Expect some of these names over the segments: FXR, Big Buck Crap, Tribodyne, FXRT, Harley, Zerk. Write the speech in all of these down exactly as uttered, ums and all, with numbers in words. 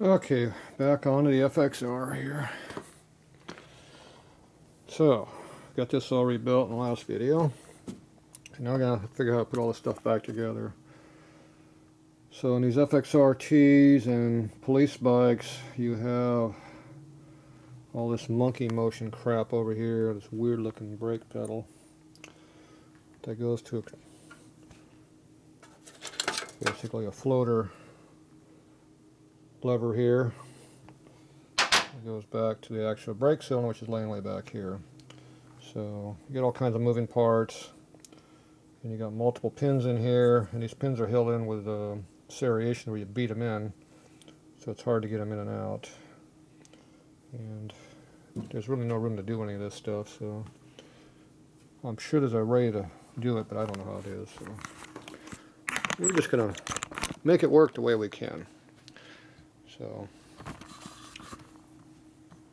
Okay, back onto the F X R here. So, got this all rebuilt in the last video. So now I gotta figure out how to put all this stuff back together. So in these F X R Ts and police bikes, you have all this monkey motion crap over here, this weird looking brake pedal that goes to a, basically a floater lever here. It goes back to the actual brake cylinder, which is laying way back here. So you get all kinds of moving parts, and you got multiple pins in here, and these pins are held in with a serration where you beat them in, so it's hard to get them in and out. And there's really no room to do any of this stuff, so I'm sure there's a way to do it, but I don't know how it is. So we're just gonna make it work the way we can. So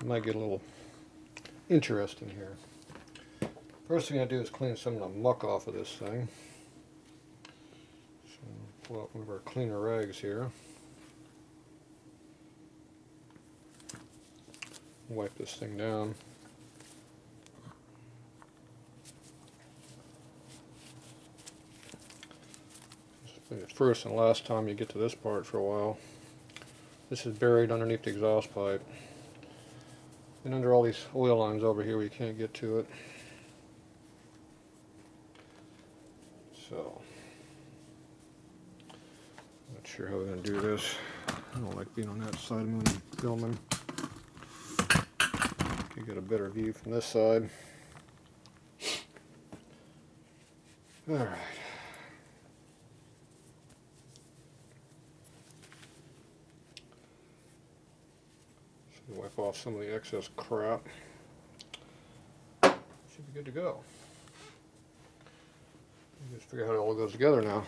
it might get a little interesting here. First thing I do is clean some of the muck off of this thing. So pull out one of our cleaner rags here. Wipe this thing down. It's first and last time you get to this part for a while. This is buried underneath the exhaust pipe and under all these oil lines over here where you can't get to it. So, not sure how we're going to do this. I don't like being on that side when I'm filming. You get a better view from this side. Alright. Wipe off some of the excess crap. Should be good to go. Just figure out how it all goes together now.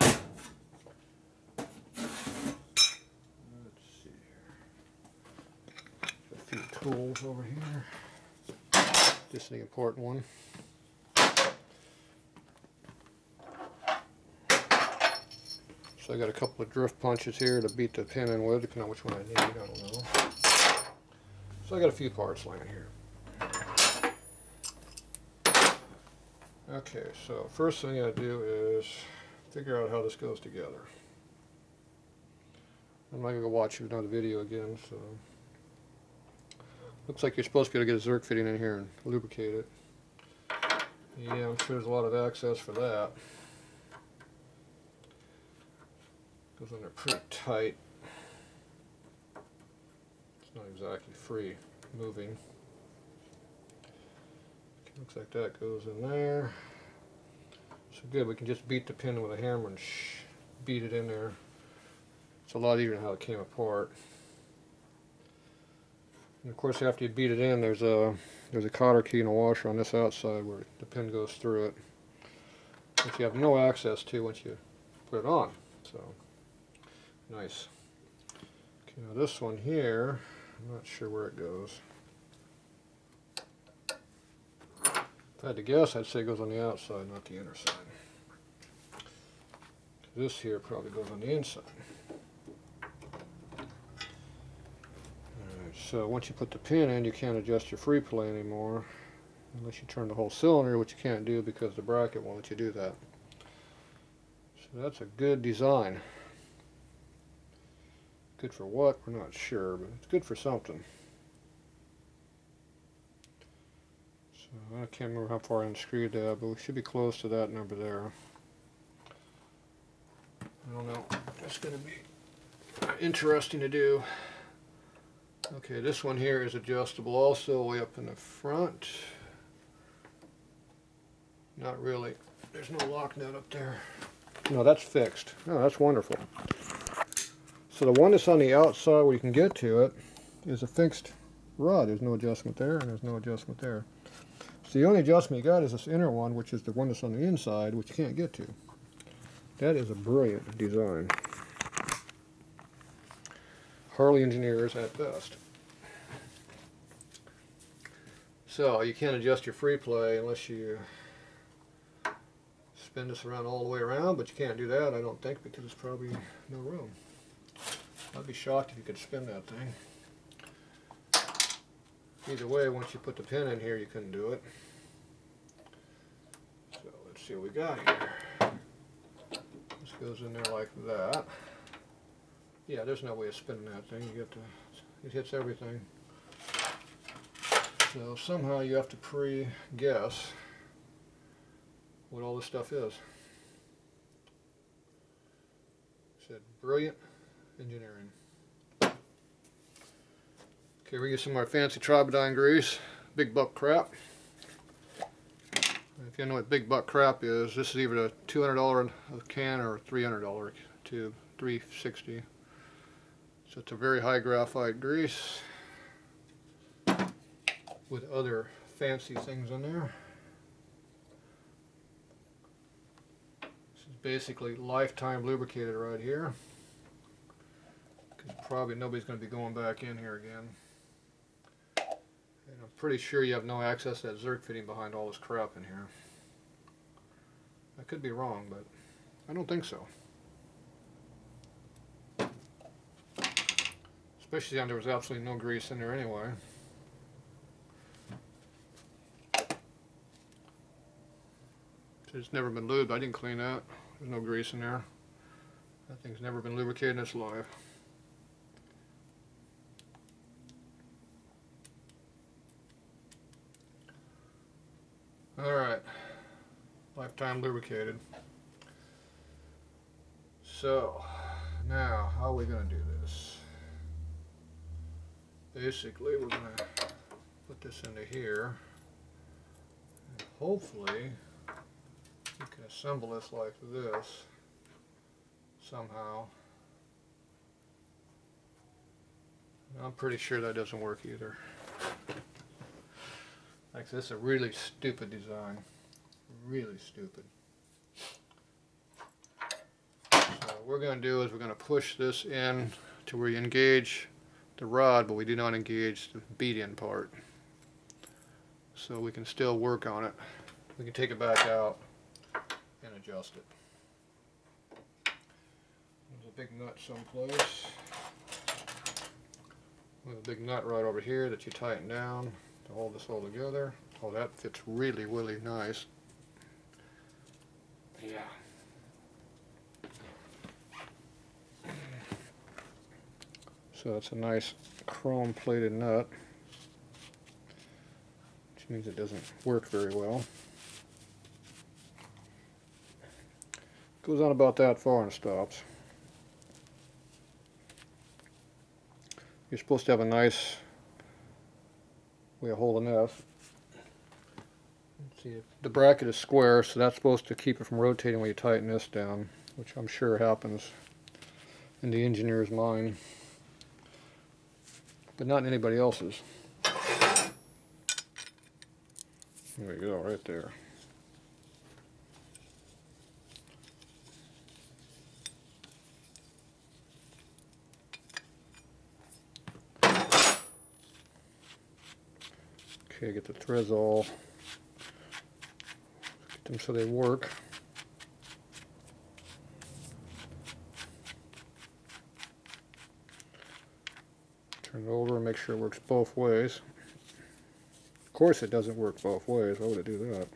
Let's see here. Got a few tools over here. This is the important one. So I got a couple of drift punches here to beat the pin in with, depending on which one I need, I don't know. So I got a few parts laying here. Okay, so first thing I do is figure out how this goes together. I'm not going to go watch another video again, so. Looks like you're supposed to be able to get a Zerk fitting in here and lubricate it. Yeah, I'm sure there's a lot of access for that. Goes in there pretty tight. It's not exactly free moving. Okay, looks like that goes in there. So good, we can just beat the pin with a hammer and shh, beat it in there. It's a lot easier than how it came apart. And of course, after you beat it in, there's a there's a cotter key and a washer on this outside where the pin goes through it, which you have no access to once you put it on. So. Nice. Okay, now this one here, I'm not sure where it goes. If I had to guess, I'd say it goes on the outside, not the inner side. This here probably goes on the inside. Alright, so once you put the pin in, you can't adjust your free play anymore, unless you turn the whole cylinder, which you can't do because the bracket won't let you do that. So that's a good design. Good for what? We're not sure, but it's good for something. So I can't remember how far I unscrewed that, but we should be close to that number there. I don't know. That's going to be interesting to do. Okay, this one here is adjustable also way up in the front. Not really. There's no lock nut up there. No, that's fixed. Oh, that's wonderful. So the one that's on the outside where you can get to it is a fixed rod. There's no adjustment there, and there's no adjustment there. So the only adjustment you got is this inner one, which is the one that's on the inside, which you can't get to. That is a brilliant design. Harley engineers at best. So you can't adjust your free play unless you spin this around all the way around, but you can't do that, I don't think, because there's probably no room. I'd be shocked if you could spin that thing. Either way, once you put the pin in here, you couldn't do it. So let's see what we got here. This goes in there like that. Yeah, there's no way of spinning that thing. You get to, it hits everything. So somehow you have to pre-guess what all this stuff is. It said brilliant engineering. Okay, we get some of our fancy Tribodyne grease, Big Buck Crap. If you know what Big Buck Crap is, this is either a two hundred dollar can or a three hundred dollar tube, three sixty. So it's a very high graphite grease with other fancy things in there. This is basically lifetime lubricated right here. Probably nobody's going to be going back in here again. And I'm pretty sure you have no access to that zerk fitting behind all this crap in here. I could be wrong, but I don't think so. Especially when there was absolutely no grease in there anyway. It's never been lubed. I didn't clean that. There's no grease in there. That thing's never been lubricated in its life. Alright, lifetime lubricated. So, now how are we going to do this? Basically, we're going to put this into here, and hopefully we can assemble this like this somehow. I'm pretty sure that doesn't work either. Like, this is a really stupid design. Really stupid. So what we're going to do is we're going to push this in to where you engage the rod, but we do not engage the bead-in part. So we can still work on it. We can take it back out and adjust it. There's a big nut someplace. There's a big nut right over here that you tighten down. Hold this all together. Oh, that fits really, really nice. Yeah. So it's a nice chrome-plated nut, which means it doesn't work very well. Goes on about that far and stops. You're supposed to have a nice way of holding this. Let's see, the bracket is square, so that's supposed to keep it from rotating when you tighten this down, which I'm sure happens in the engineer's mind, but not in anybody else's. There you go, right there. Okay, get the threads all, get them so they work. Turn it over and make sure it works both ways. Of course it doesn't work both ways, why would it do that?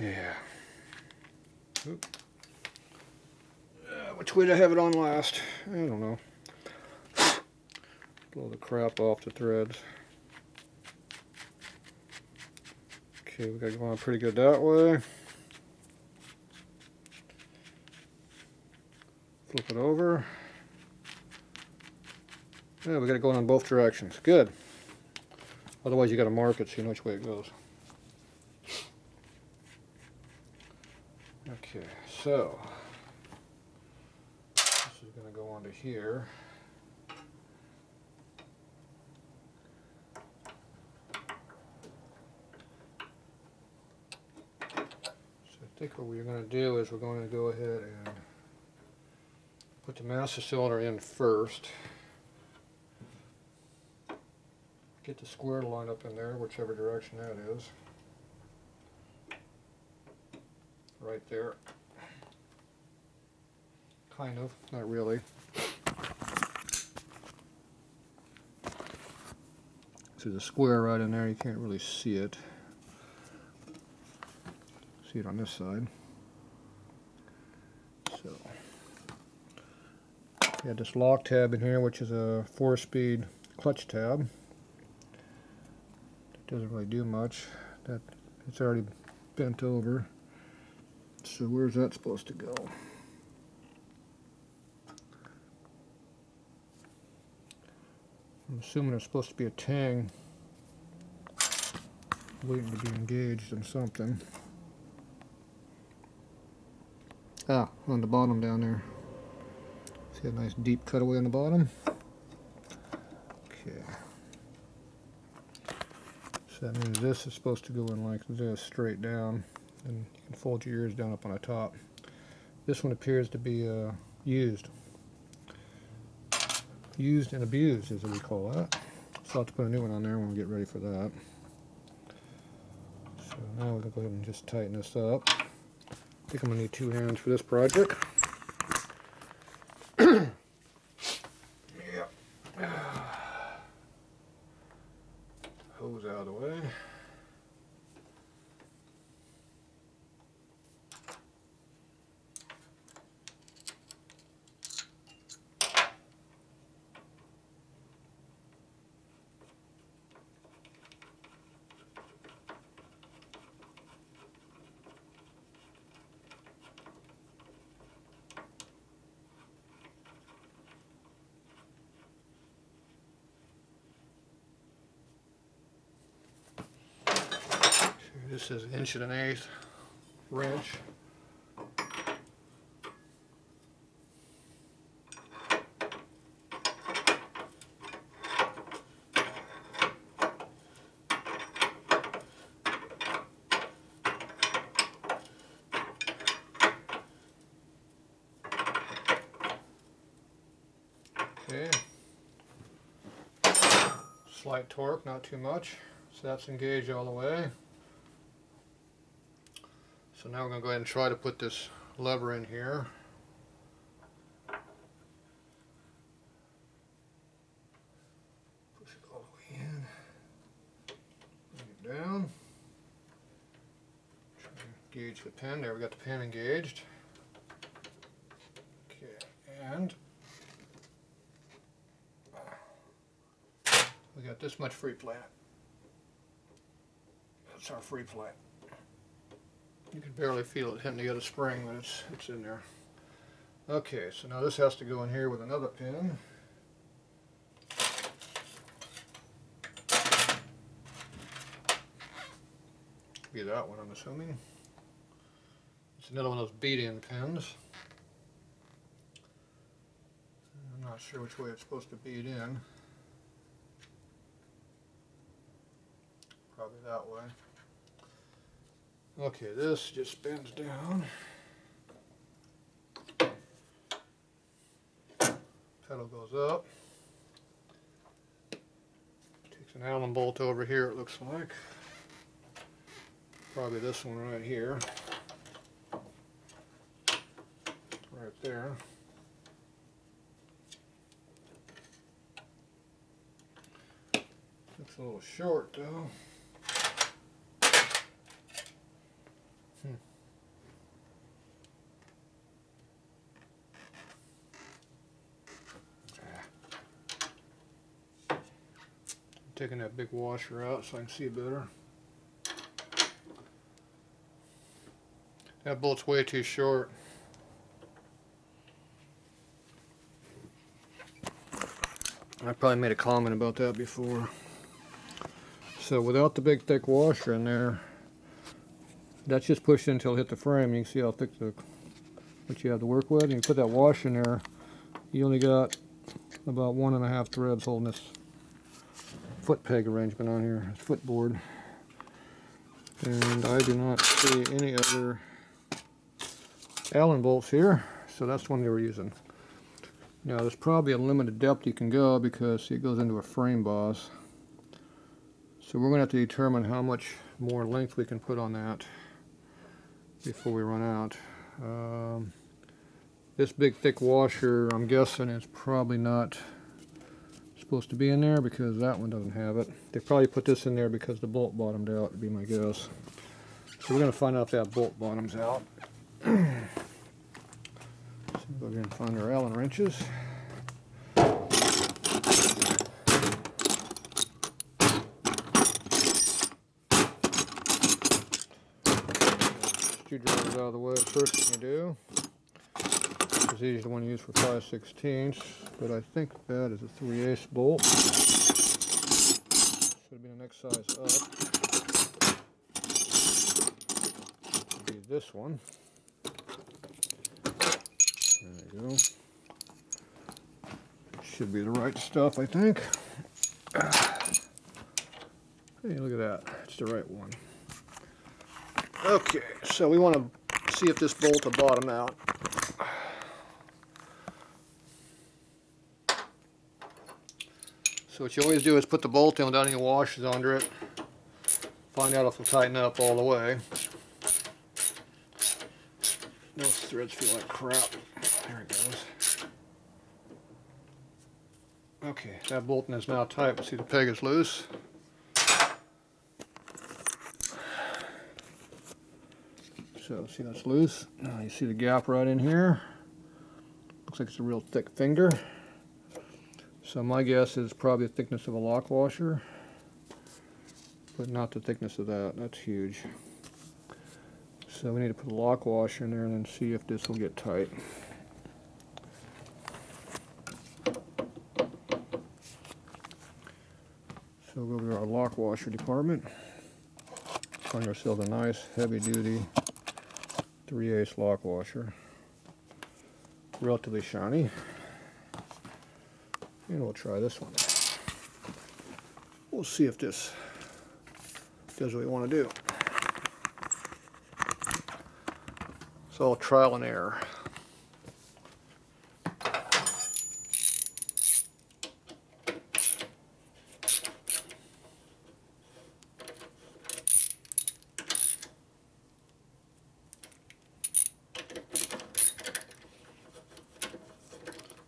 Yeah. Oop. Uh, which way did I have it on last? I don't know. Blow the crap off the threads. Okay, we got going pretty good that way. Flip it over. Yeah, we got it going in both directions. Good. Otherwise, you got to mark it so you know which way it goes. Okay, so over here. I think what we're going to do is we're going to go ahead and put the master cylinder in first. Get the square lined up in there, whichever direction that is. Right there. Kind of, not really. So the square right in there, you can't really see it. See it on this side. So we had this lock tab in here, which is a four-speed clutch tab. It doesn't really do much. That it's already bent over. So where's that supposed to go? I'm assuming there's supposed to be a tang waiting to be engaged in something. Ah, on the bottom down there. See a nice deep cutaway on the bottom? Okay. So that means this is supposed to go in like this, straight down. And you can fold your ears down up on the top. This one appears to be uh, used. Used and abused is what we call that. So I'll have to put a new one on there when we get ready for that. So now we're going to go ahead and just tighten this up. I think I'm going to need two hands for this project. Yep. Hose out of the way. This is an inch and an eighth wrench. Okay. Slight torque, not too much. So that's engaged all the way. So now we're going to go ahead and try to put this lever in here. Push it all the way in. Bring it down. Try to engage the pin. There, we got the pin engaged. Okay, and we got this much free play. That's our free play. You can barely feel it hitting the other spring, but it's, it's in there. Okay, so now this has to go in here with another pin. Be that one, I'm assuming. It's another one of those bead-in pins. I'm not sure which way it's supposed to bead in. Probably that way. Okay, this just spins down. Pedal goes up. Takes an Allen bolt over here, it looks like. Probably this one right here. Right there. Looks a little short though. Hmm. I'm taking that big washer out so I can see better. That bolt's way too short. I probably made a comment about that before. So without the big thick washer in there, that's just pushed in until it hit the frame. You can see how thick the what you have to work with. And you put that wash in there, you only got about one and a half threads holding this foot peg arrangement on here, this foot board. And I do not see any other Allen bolts here, so that's the one they were using. Now there's probably a limited depth you can go because it goes into a frame boss. So we're going to have to determine how much more length we can put on that before we run out. Um, this big thick washer, I'm guessing, is probably not supposed to be in there because that one doesn't have it. They probably put this in there because the bolt bottomed out, would be my guess. So we're going to find out if that bolt bottoms out. Go ahead and find our Allen wrenches. Screwdriver out of the way first thing you do. This is usually the one you use for five sixteenths, but I think that is a three eighths bolt. Should be the next size up. Should be this one. There you go. Should be the right stuff, I think. Hey, look at that. It's the right one. Okay, so we want to see if this bolt will bottom out. So what you always do is put the bolt in without any washes under it. Find out if it'll tighten up all the way. Those threads feel like crap. There it goes. Okay, that bolting is now tight. We'll see the peg is loose. So, see that's loose. Now you see the gap right in here. Looks like it's a real thick finger. So my guess is probably the thickness of a lock washer, but not the thickness of that. That's huge. So we need to put a lock washer in there and then see if this will get tight. So we'll go to our lock washer department. Find ourselves a nice heavy duty three eighths lock washer, relatively shiny, and we'll try this one. We'll see if this does what we want to do. It's all trial and error.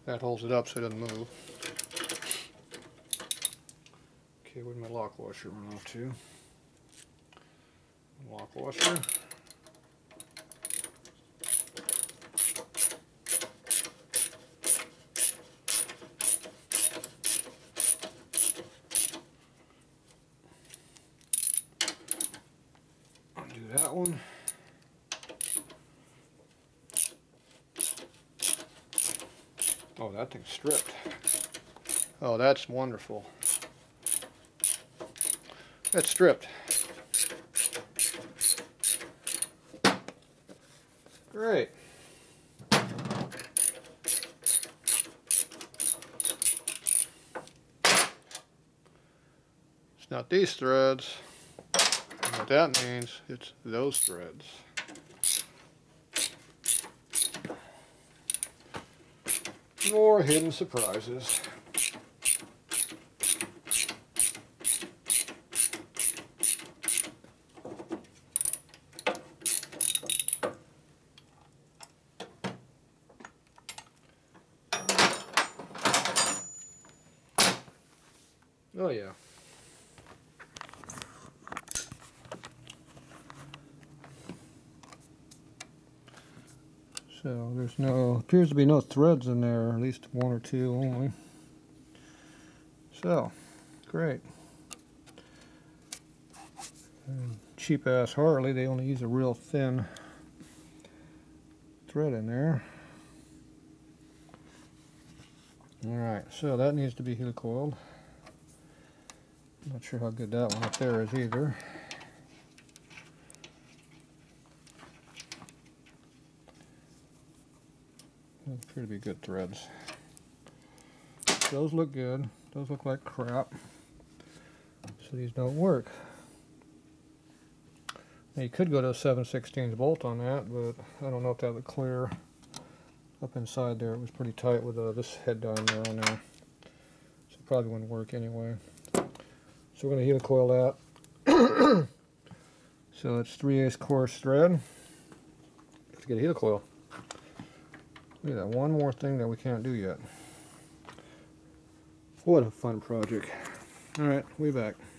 That holds it up so it doesn't move. Okay, where'd my lock washer run off to? Lock washer. Undo that one. Oh, that thing's stripped. Oh, that's wonderful. That's stripped. Great. It's not these threads. And what that means, it's those threads. More hidden surprises. Oh yeah. So there's no, appears to be no threads in there, at least one or two only. So, great. And cheap ass Harley, they only use a real thin thread in there. Alright, so that needs to be heel coiled. Not sure how good that one up there is either. Appear to be good threads. Those look good. Those look like crap. So these don't work. Now you could go to a seven sixteenths bolt on that, but I don't know if that would clear. Up inside there, it was pretty tight with uh, this head down there on there. So it probably wouldn't work anyway. So we're going to heel coil that. So it's three eighths coarse thread. Let's get a heel coil. Look at that, one more thing that we can't do yet. What a fun project. Alright, we'll be back.